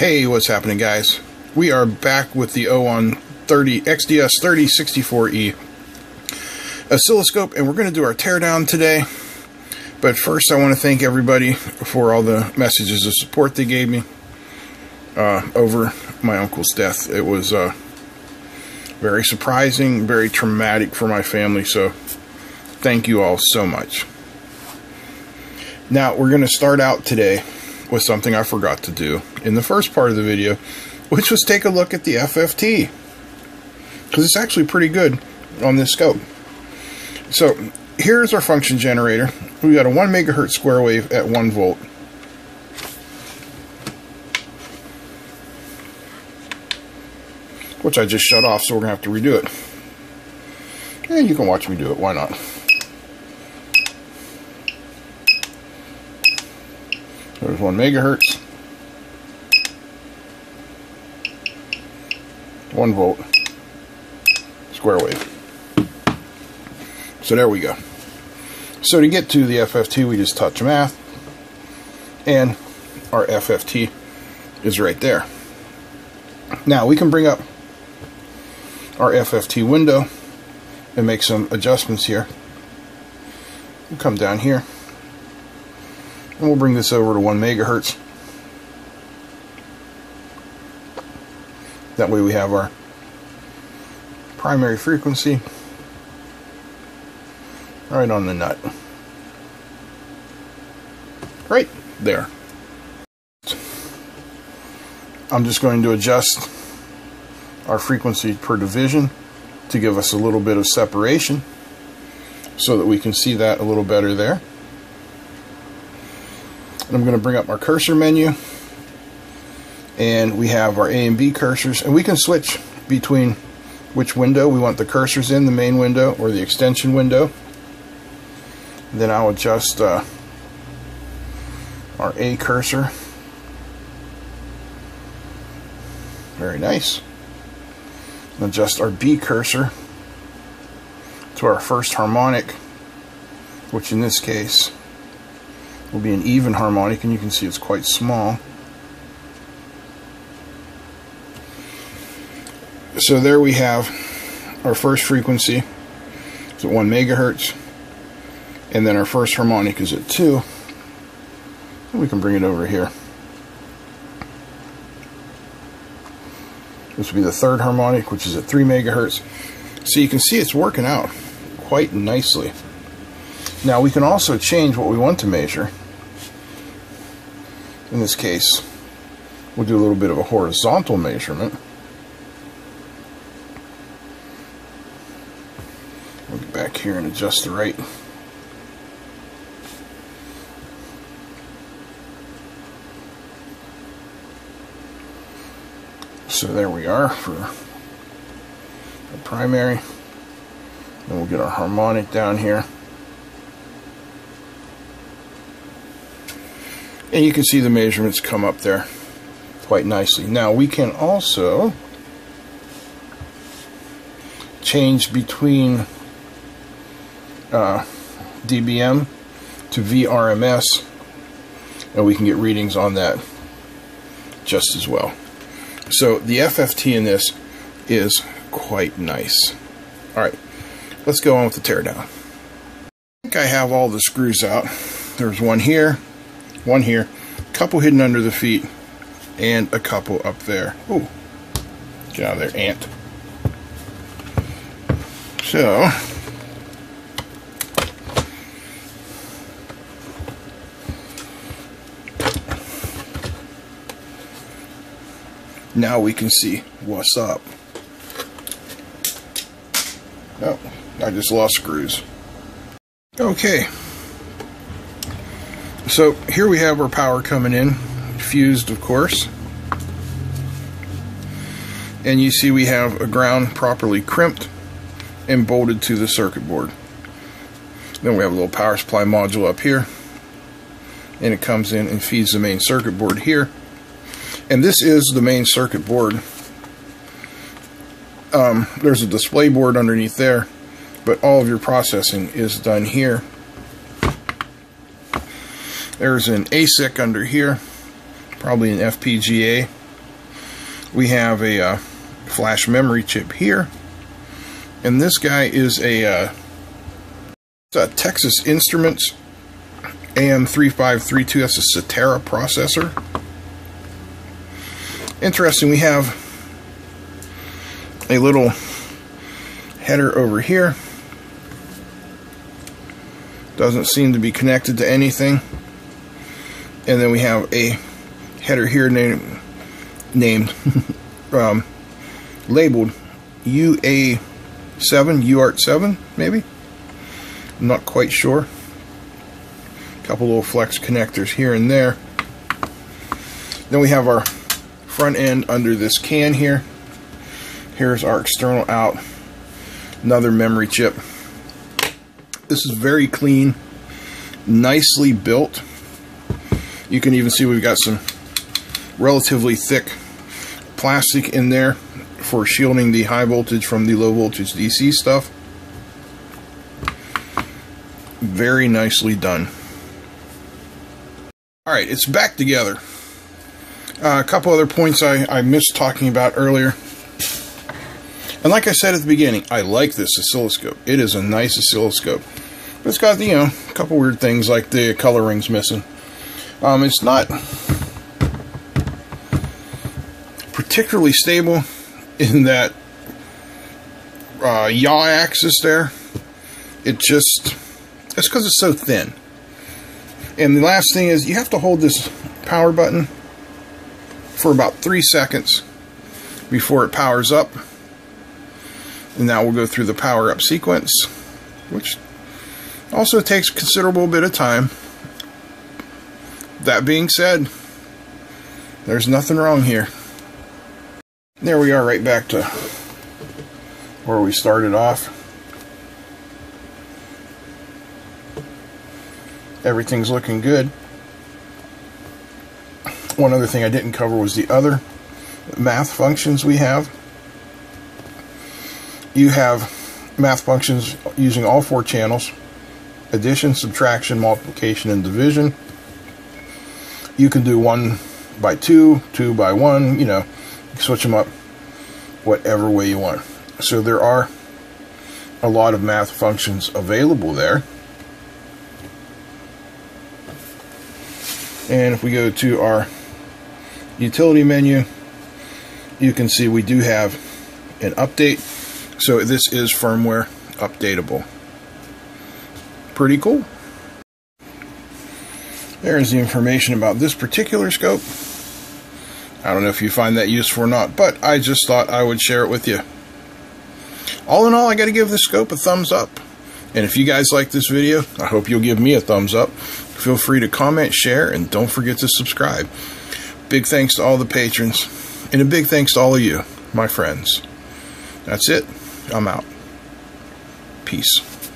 Hey, what's happening, guys? We are back with the OWON XDS3064E oscilloscope, and we're going to do our teardown today. But first, I want to thank everybody for all the messages of support they gave me over my uncle's death. It was very surprising, very traumatic for my family, so thank you all so much. Now, we're going to start out today with something I forgot to do in the first part of the video, which was take a look at the FFT, because it's actually pretty good on this scope. So here's our function generator. We've got a 1 megahertz square wave at 1 volt. Which I just shut off, so we're going to have to redo it. And you can watch me do it, why not? There's 1 megahertz, 1 volt, square wave. So there we go. So to get to the FFT, we just touch math, and our FFT is right there. Now we can bring up our FFT window and make some adjustments here. We'll come down here. And we'll bring this over to 1 megahertz. That way we have our primary frequency right on the nut. Right there. I'm just going to adjust our frequency per division to give us a little bit of separation so that we can see that a little better there. I'm going to bring up our cursor menu, and we have our A and B cursors, and we can switch between which window we want the cursors in, the main window or the extension window. And then I'll adjust our A cursor. Very nice. And adjust our B cursor to our first harmonic, which in this case will be an even harmonic, and you can see it's quite small. So there we have our first frequency. It's at 1 megahertz, and then our first harmonic is at 2. And we can bring it over here. This will be the third harmonic, which is at 3 megahertz. So you can see it's working out quite nicely. Now we can also change what we want to measure. In this case, we'll do a little bit of a horizontal measurement. We'll get back here and adjust the right. So there we are for the primary. Then we'll get our harmonic down here. And you can see the measurements come up there quite nicely. Now we can also change between dBm to VRMS, and we can get readings on that just as well. So the FFT in this is quite nice. Alright, let's go on with the teardown. I think I have all the screws out. There's one here, one here, a couple hidden under the feet, and a couple up there. Ooh, get out of there, ant. So, now we can see what's up. Oh, I just lost screws. Okay. So here we have our power coming in, fused of course, and you see we have a ground properly crimped and bolted to the circuit board. Then we have a little power supply module up here, and it comes in and feeds the main circuit board here, and this is the main circuit board. There's a display board underneath there, but all of your processing is done here. There's an ASIC under here, probably an FPGA we have a flash memory chip here, and this guy is a Texas Instruments AM3532. That's a Sitara processor. Interesting, we have a little header over here. Doesn't seem to be connected to anything. And then we have a header here named labeled UA7, UART7 maybe. I'm not quite sure. A couple little flex connectors here and there. Then we have our front end under this can here. Here's our external out, another memory chip. This is very clean, nicely built. You can even see we've got some relatively thick plastic in there for shielding the high voltage from the low voltage DC stuff. Very nicely done. Alright, it's back together. A couple other points I missed talking about earlier. And like I said at the beginning, I like this oscilloscope. It is a nice oscilloscope. But it's got, you know, a couple weird things like the color rings missing. It's not particularly stable in that yaw axis there. It's because it's so thin. And the last thing is you have to hold this power button for about 3 seconds before it powers up. And now we'll go through the power up sequence, which also takes a considerable bit of time. That being said, there's nothing wrong here. There we are, right back to where we started off. Everything's looking good. One other thing I didn't cover was the other math functions we have. You have math functions using all 4 channels: addition, subtraction, multiplication, and division. You can do 1 by 2, 2 by 1, you know, switch them up whatever way you want. So there are a lot of math functions available there. And if we go to our utility menu, you can see we do have an update. So this is firmware updatable. Pretty cool. There's the information about this particular scope. I don't know if you find that useful or not, but I just thought I would share it with you. All in all, I got to give this scope a thumbs up. And if you guys like this video, I hope you'll give me a thumbs up. Feel free to comment, share, and don't forget to subscribe. Big thanks to all the patrons, and a big thanks to all of you, my friends. That's it. I'm out. Peace.